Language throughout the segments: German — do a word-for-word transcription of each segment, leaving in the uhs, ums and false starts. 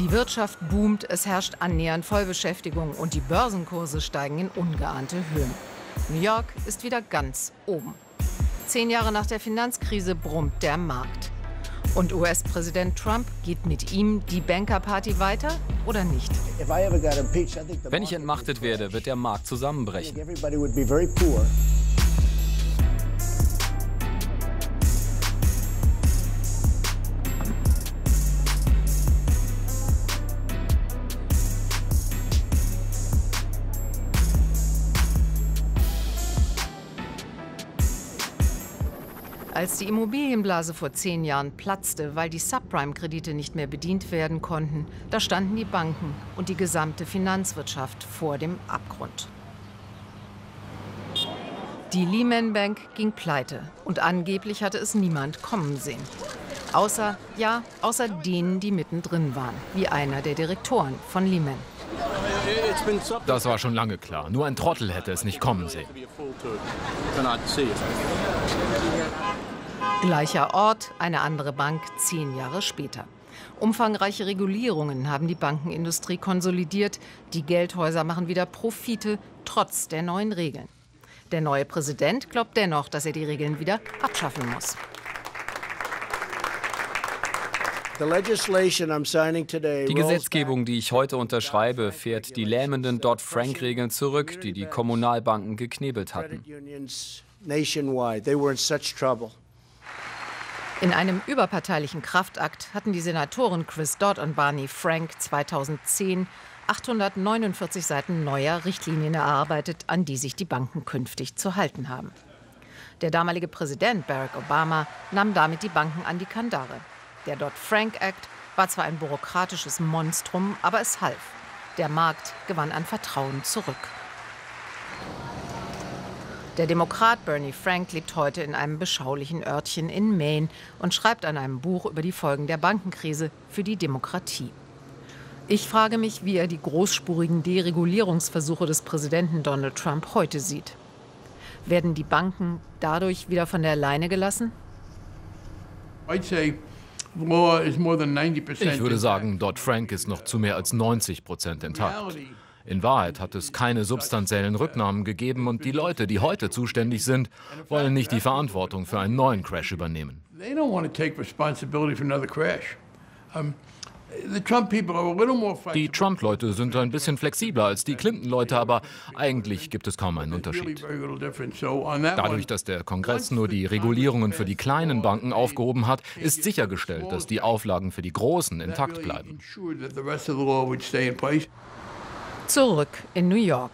Die Wirtschaft boomt, es herrscht annähernd Vollbeschäftigung und die Börsenkurse steigen in ungeahnte Höhen. New York ist wieder ganz oben. Zehn Jahre nach der Finanzkrise brummt der Markt. Und U S-Präsident Trump, geht mit ihm die Bankerparty weiter oder nicht? Wenn ich entmachtet werde, wird der Markt zusammenbrechen. Als die Immobilienblase vor zehn Jahren platzte, weil die Subprime-Kredite nicht mehr bedient werden konnten, da standen die Banken und die gesamte Finanzwirtschaft vor dem Abgrund. Die Lehman Bank ging pleite und angeblich hatte es niemand kommen sehen. Außer, ja, außer denen, die mittendrin waren, wie einer der Direktoren von Lehman. Das war schon lange klar. Nur ein Trottel hätte es nicht kommen sehen. Gleicher Ort, eine andere Bank zehn Jahre später. Umfangreiche Regulierungen haben die Bankenindustrie konsolidiert. Die Geldhäuser machen wieder Profite, trotz der neuen Regeln. Der neue Präsident glaubt dennoch, dass er die Regeln wieder abschaffen muss. Die Gesetzgebung, die ich heute unterschreibe, fährt die lähmenden Dodd-Frank-Regeln zurück, die die Kommunalbanken geknebelt hatten. In einem überparteilichen Kraftakt hatten die Senatoren Chris Dodd und Barney Frank zweitausendzehn achthundertneunundvierzig Seiten neuer Richtlinien erarbeitet, an die sich die Banken künftig zu halten haben. Der damalige Präsident Barack Obama nahm damit die Banken an die Kandare. Der Dodd-Frank Act war zwar ein bürokratisches Monstrum, aber es half. Der Markt gewann an Vertrauen zurück. Der Demokrat Bernie Frank lebt heute in einem beschaulichen Örtchen in Maine und schreibt an einem Buch über die Folgen der Bankenkrise für die Demokratie. Ich frage mich, wie er die großspurigen Deregulierungsversuche des Präsidenten Donald Trump heute sieht. Werden die Banken dadurch wieder von der Leine gelassen? Ich würde sagen, Dodd-Frank ist noch zu mehr als neunzig Prozent intakt. In Wahrheit hat es keine substanziellen Rücknahmen gegeben und die Leute, die heute zuständig sind, wollen nicht die Verantwortung für einen neuen Crash übernehmen. Die Trump-Leute sind ein bisschen flexibler als die Clinton-Leute, aber eigentlich gibt es kaum einen Unterschied. Dadurch, dass der Kongress nur die Regulierungen für die kleinen Banken aufgehoben hat, ist sichergestellt, dass die Auflagen für die Großen intakt bleiben. Zurück in New York.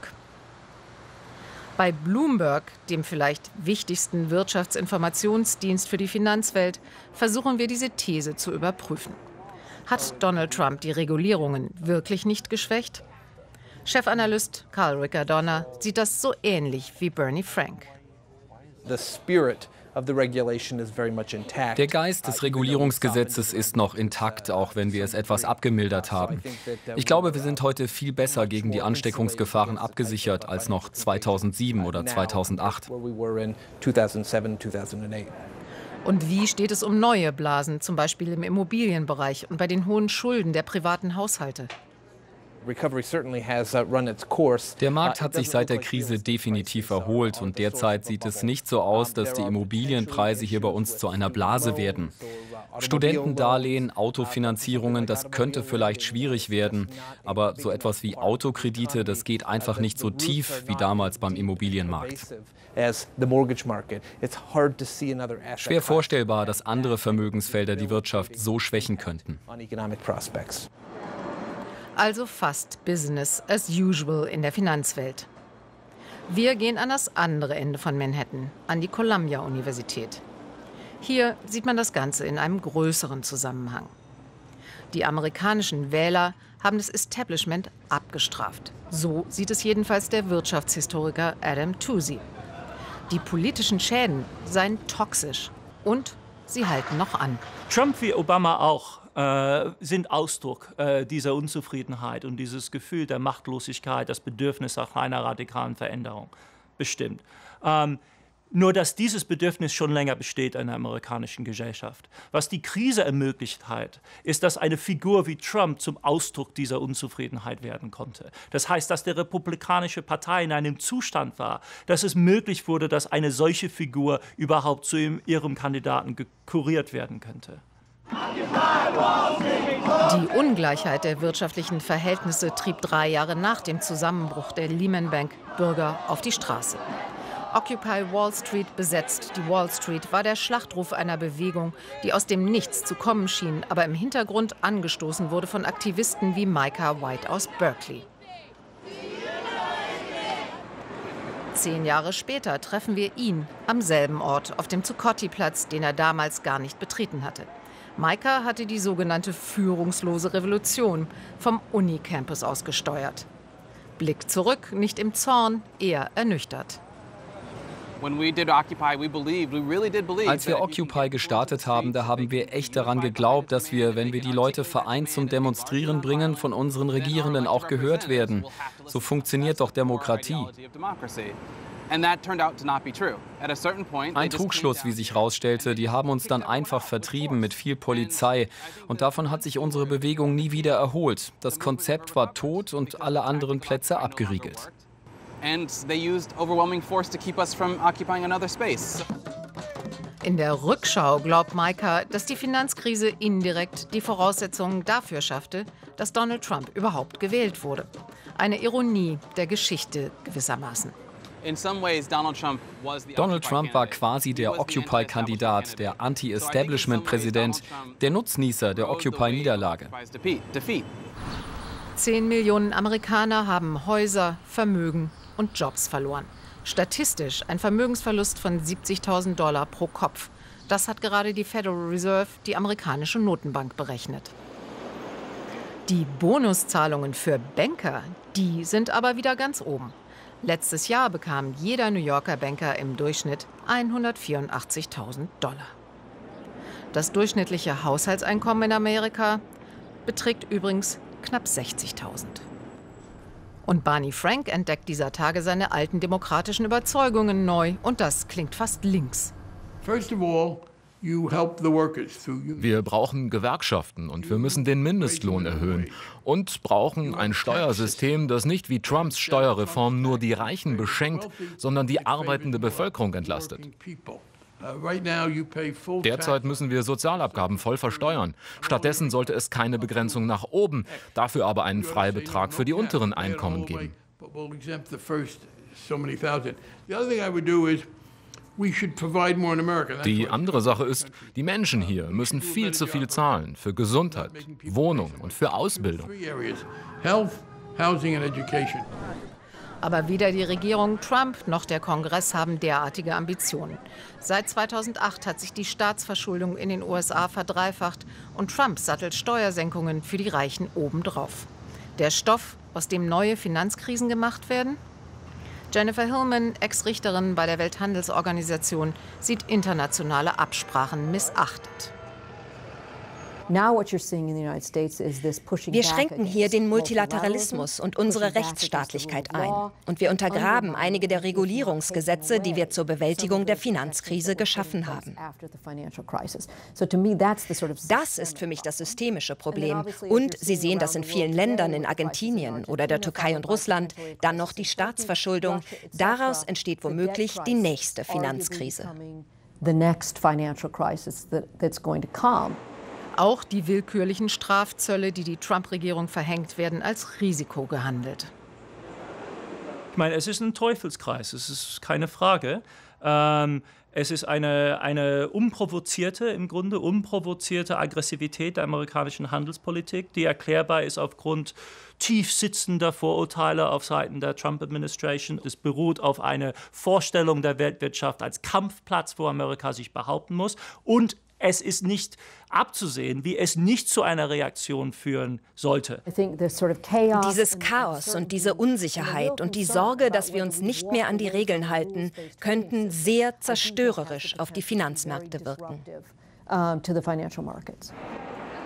Bei Bloomberg, dem vielleicht wichtigsten Wirtschaftsinformationsdienst für die Finanzwelt, versuchen wir, diese These zu überprüfen. Hat Donald Trump die Regulierungen wirklich nicht geschwächt? Chefanalyst Karl Rickardonner sieht das so ähnlich wie Bernie Frank. Der Geist des Regulierungsgesetzes ist noch intakt, auch wenn wir es etwas abgemildert haben. Ich glaube, wir sind heute viel besser gegen die Ansteckungsgefahren abgesichert als noch zweitausendsieben oder zweitausendacht. Und wie steht es um neue Blasen, zum Beispiel im Immobilienbereich und bei den hohen Schulden der privaten Haushalte? Der Markt hat sich seit der Krise definitiv erholt und derzeit sieht es nicht so aus, dass die Immobilienpreise hier bei uns zu einer Blase werden. Studentendarlehen, Autofinanzierungen, das könnte vielleicht schwierig werden, aber so etwas wie Autokredite, das geht einfach nicht so tief wie damals beim Immobilienmarkt. Schwer vorstellbar, dass andere Vermögensfelder die Wirtschaft so schwächen könnten. Also fast Business as usual in der Finanzwelt. Wir gehen an das andere Ende von Manhattan, an die Columbia-Universität. Hier sieht man das Ganze in einem größeren Zusammenhang. Die amerikanischen Wähler haben das Establishment abgestraft. So sieht es jedenfalls der Wirtschaftshistoriker Adam Tooze. Die politischen Schäden seien toxisch und sie halten noch an. Trump wie Obama auch. Sind Ausdruck äh, dieser Unzufriedenheit und dieses Gefühl der Machtlosigkeit, das Bedürfnis nach einer radikalen Veränderung, bestimmt. Ähm, Nur dass dieses Bedürfnis schon länger besteht in der amerikanischen Gesellschaft. Was die Krise ermöglicht hat, ist, dass eine Figur wie Trump zum Ausdruck dieser Unzufriedenheit werden konnte. Das heißt, dass die Republikanische Partei in einem Zustand war, dass es möglich wurde, dass eine solche Figur überhaupt zu ihrem Kandidaten gekuriert werden könnte. Die Ungleichheit der wirtschaftlichen Verhältnisse trieb drei Jahre nach dem Zusammenbruch der Lehman Bank Bürger auf die Straße. Occupy Wall Street besetzt. Die Wall Street war der Schlachtruf einer Bewegung, die aus dem Nichts zu kommen schien, aber im Hintergrund angestoßen wurde von Aktivisten wie Micah White aus Berkeley. Zehn Jahre später treffen wir ihn am selben Ort, auf dem Zuccotti-Platz, den er damals gar nicht betreten hatte. Micah hatte die sogenannte führungslose Revolution vom Uni-Campus aus gesteuert. Blick zurück, nicht im Zorn, eher ernüchtert. Als wir Occupy gestartet haben, da haben wir echt daran geglaubt, dass wir, wenn wir die Leute vereint zum Demonstrieren bringen, von unseren Regierenden auch gehört werden. So funktioniert doch Demokratie. Ein Trugschluss, wie sich herausstellte. Die haben uns dann einfach vertrieben mit viel Polizei. Und davon hat sich unsere Bewegung nie wieder erholt. Das Konzept war tot und alle anderen Plätze abgeriegelt. In der Rückschau glaubt Micah, dass die Finanzkrise indirekt die Voraussetzungen dafür schaffte, dass Donald Trump überhaupt gewählt wurde. Eine Ironie der Geschichte gewissermaßen. Donald Trump war quasi der Occupy-Kandidat, der Anti-Establishment-Präsident, der Nutznießer der Occupy-Niederlage. Zehn Millionen Amerikaner haben Häuser, Vermögen und Jobs verloren. Statistisch ein Vermögensverlust von siebzigtausend Dollar pro Kopf. Das hat gerade die Federal Reserve, die amerikanische Notenbank, berechnet. Die Bonuszahlungen für Banker, die sind aber wieder ganz oben. Letztes Jahr bekam jeder New Yorker Banker im Durchschnitt hundertvierundachtzigtausend Dollar. Das durchschnittliche Haushaltseinkommen in Amerika beträgt übrigens knapp sechzigtausend. Und Barney Frank entdeckt dieser Tage seine alten demokratischen Überzeugungen neu. Und das klingt fast links. Wir brauchen Gewerkschaften und wir müssen den Mindestlohn erhöhen. Und brauchen ein Steuersystem, das nicht wie Trumps Steuerreform nur die Reichen beschenkt, sondern die arbeitende Bevölkerung entlastet. Derzeit müssen wir Sozialabgaben voll versteuern. Stattdessen sollte es keine Begrenzung nach oben, dafür aber einen Freibetrag für die unteren Einkommen geben. Die andere Sache ist, die Menschen hier müssen viel zu viel zahlen für Gesundheit, Wohnung und für Ausbildung. Aber weder die Regierung Trump noch der Kongress haben derartige Ambitionen. Seit zweitausendacht hat sich die Staatsverschuldung in den U S A verdreifacht und Trump sattelt Steuersenkungen für die Reichen obendrauf. Der Stoff, aus dem neue Finanzkrisen gemacht werden? Jennifer Hillman, Ex-Richterin bei der Welthandelsorganisation, sieht internationale Absprachen missachtet. Wir schränken hier den Multilateralismus und unsere Rechtsstaatlichkeit ein. Und wir untergraben einige der Regulierungsgesetze, die wir zur Bewältigung der Finanzkrise geschaffen haben. Das ist für mich das systemische Problem. Und Sie sehen das in vielen Ländern, in Argentinien oder der Türkei und Russland. Dann noch die Staatsverschuldung. Daraus entsteht womöglich die nächste Finanzkrise. Auch die willkürlichen Strafzölle, die die Trump-Regierung verhängt, werden als Risiko gehandelt. Ich meine, es ist ein Teufelskreis, es ist keine Frage. Ähm, es ist eine, eine unprovozierte, im Grunde unprovozierte Aggressivität der amerikanischen Handelspolitik, die erklärbar ist aufgrund tief sitzender Vorurteile auf Seiten der Trump-Administration. Es beruht auf einer Vorstellung der Weltwirtschaft als Kampfplatz, wo Amerika sich behaupten muss. Und es ist nicht abzusehen, wie es nicht zu einer Reaktion führen sollte. Dieses Chaos und diese Unsicherheit und die Sorge, dass wir uns nicht mehr an die Regeln halten, könnten sehr zerstörerisch auf die Finanzmärkte wirken.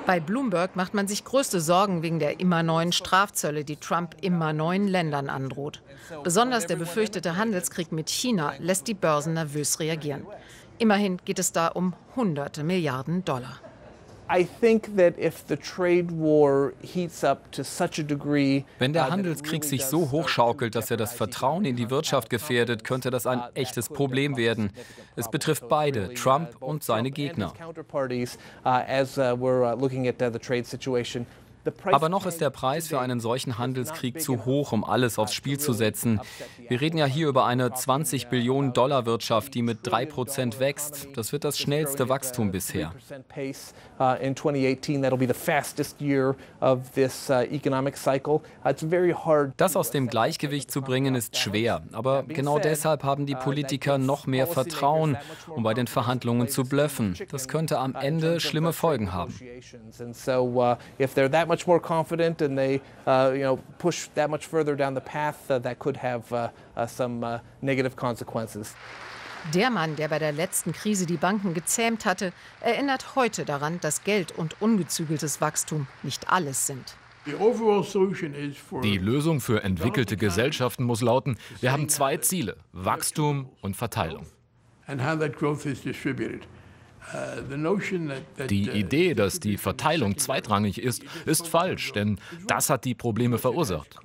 Bei Bloomberg macht man sich größte Sorgen wegen der immer neuen Strafzölle, die Trump immer neuen Ländern androht. Besonders der befürchtete Handelskrieg mit China lässt die Börsen nervös reagieren. Immerhin geht es da um hunderte Milliarden Dollar. Wenn der Handelskrieg sich so hochschaukelt, dass er das Vertrauen in die Wirtschaft gefährdet, könnte das ein echtes Problem werden. Es betrifft beide, Trump und seine Gegner. Aber noch ist der Preis für einen solchen Handelskrieg zu hoch, um alles aufs Spiel zu setzen. Wir reden ja hier über eine zwanzig Billionen Dollar Wirtschaft, die mit drei Prozent wächst. Das wird das schnellste Wachstum bisher. Das aus dem Gleichgewicht zu bringen, ist schwer. Aber genau deshalb haben die Politiker noch mehr Vertrauen, um bei den Verhandlungen zu bluffen. Das könnte am Ende schlimme Folgen haben. Much more confident and they uh, you know, push that much further down the path uh, that could have uh, uh, some uh, negative consequences. Der Mann, der bei der letzten Krise die Banken gezähmt hatte, erinnert heute daran, dass Geld und ungezügeltes Wachstum nicht alles sind. Die Lösung für entwickelte Gesellschaften muss lauten, wir haben zwei Ziele, Wachstum und Verteilung. And how that growth is distributed. Die Idee, dass die Verteilung zweitrangig ist, ist falsch, denn das hat die Probleme verursacht.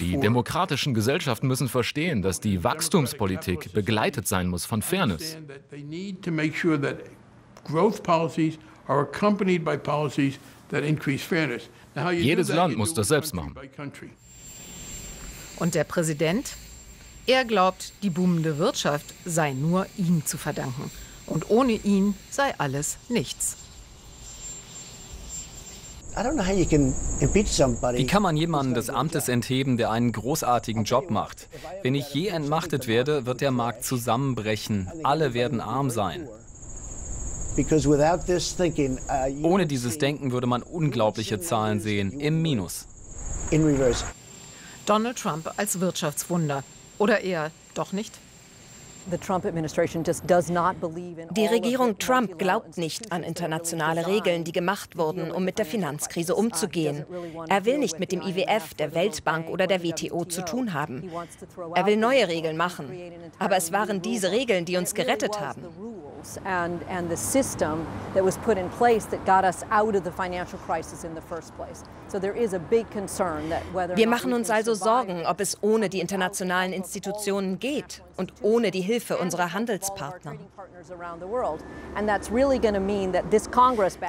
Die demokratischen Gesellschaften müssen verstehen, dass die Wachstumspolitik begleitet sein muss von Fairness. Jedes Land muss das selbst machen. Und der Präsident? Er glaubt, die boomende Wirtschaft sei nur ihm zu verdanken. Und ohne ihn sei alles nichts. Wie kann man jemanden des Amtes entheben, der einen großartigen Job macht? Wenn ich je entmachtet werde, wird der Markt zusammenbrechen. Alle werden arm sein. Ohne dieses Denken würde man unglaubliche Zahlen sehen, im Minus. Donald Trump als Wirtschaftswunder. Oder eher doch nicht? Die Regierung Trump glaubt nicht an internationale Regeln, die gemacht wurden, um mit der Finanzkrise umzugehen. Er will nicht mit dem I W F, der Weltbank oder der W T O zu tun haben. Er will neue Regeln machen. Aber es waren diese Regeln, die uns gerettet haben. Wir machen uns also Sorgen, ob es ohne die internationalen Institutionen geht und ohne die Hilfe unserer Handelspartner.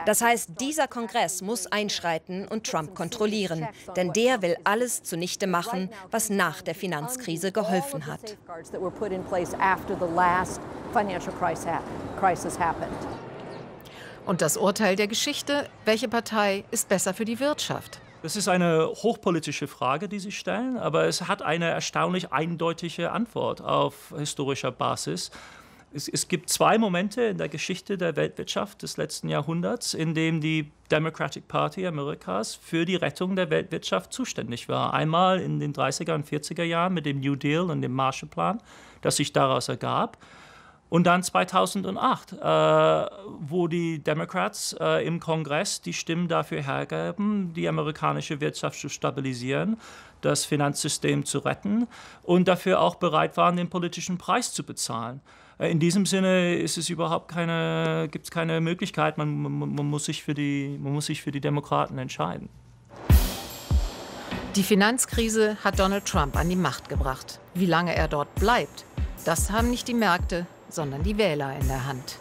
Das heißt, dieser Kongress muss einschreiten und Trump kontrollieren, denn der will alles zunichte machen, was nach der Finanzkrise geholfen hat. Und das Urteil der Geschichte, welche Partei ist besser für die Wirtschaft? Das ist eine hochpolitische Frage, die Sie stellen, aber es hat eine erstaunlich eindeutige Antwort auf historischer Basis. Es, es gibt zwei Momente in der Geschichte der Weltwirtschaft des letzten Jahrhunderts, in denen die Democratic Party Amerikas für die Rettung der Weltwirtschaft zuständig war. Einmal in den dreißiger und vierziger Jahren mit dem New Deal und dem Marshallplan, das sich daraus ergab. Und dann zweitausendacht, äh, wo die Democrats äh, im Kongress die Stimmen dafür hergaben, die amerikanische Wirtschaft zu stabilisieren, das Finanzsystem zu retten und dafür auch bereit waren, den politischen Preis zu bezahlen. Äh, in diesem Sinne ist es überhaupt keine, gibt's keine Möglichkeit, man, man, man muss sich für die, man muss sich für die Demokraten entscheiden. Die Finanzkrise hat Donald Trump an die Macht gebracht. Wie lange er dort bleibt, das haben nicht die Märkte, sondern die Wähler in der Hand.